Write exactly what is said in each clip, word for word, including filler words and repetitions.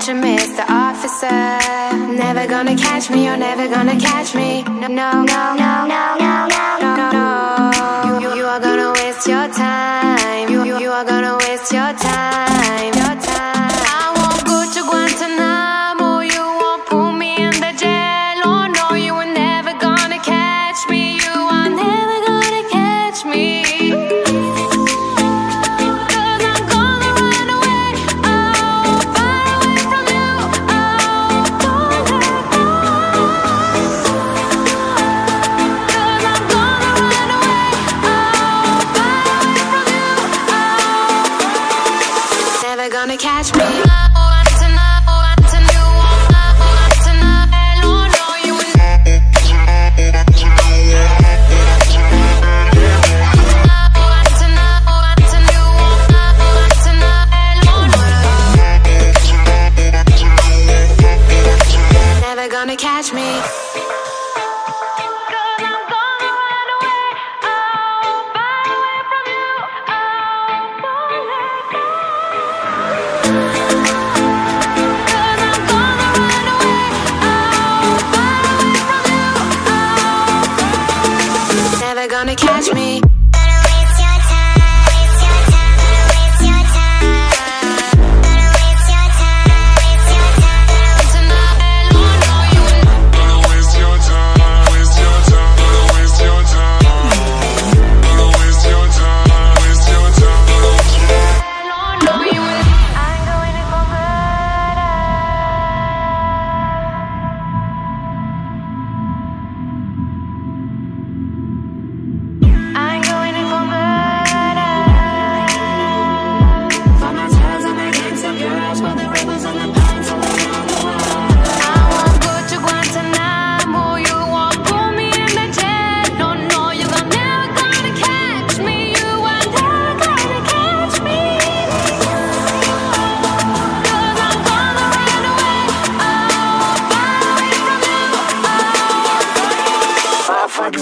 attention, Mister Officer. Never gonna catch me, you're never gonna catch me. No, no, no, no, no, no, no, no, no. You, you are gonna waste your time. You, you are gonna waste your time. Your time. I won't go to Guantanamo. You won't put me in the jail. Oh no, you are never gonna catch me. You are never gonna catch me. Gonna catch me. Never gonna catch me. Never gonna catch me.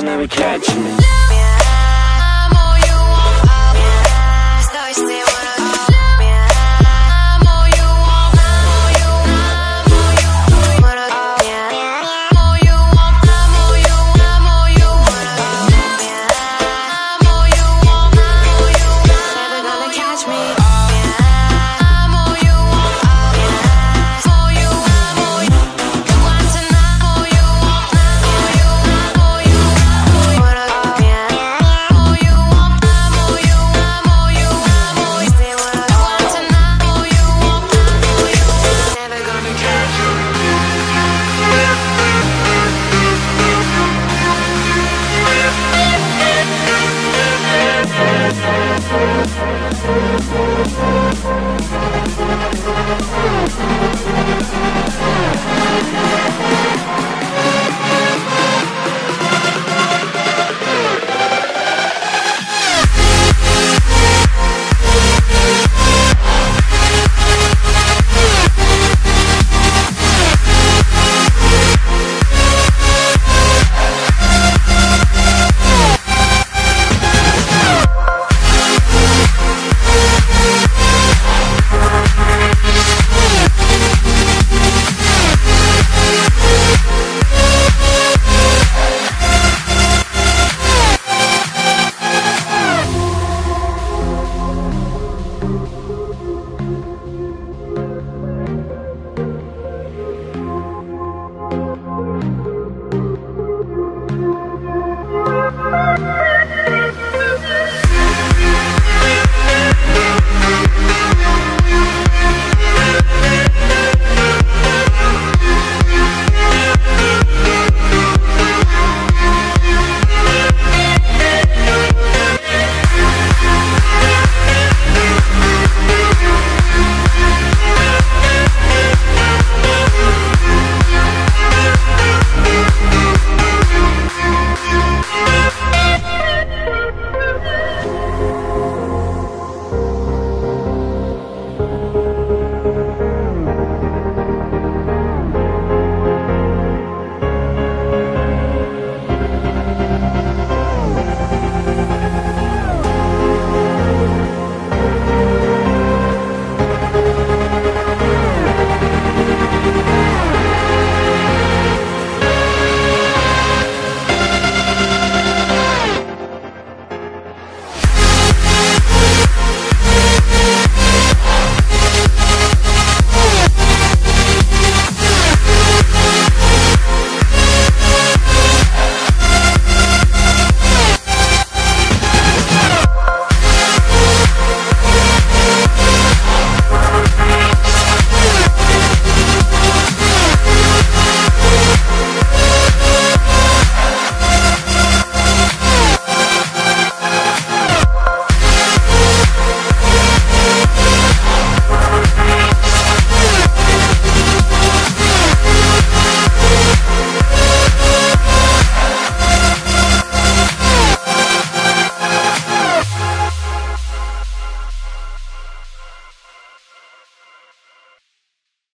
Never catch me. We'll be right back.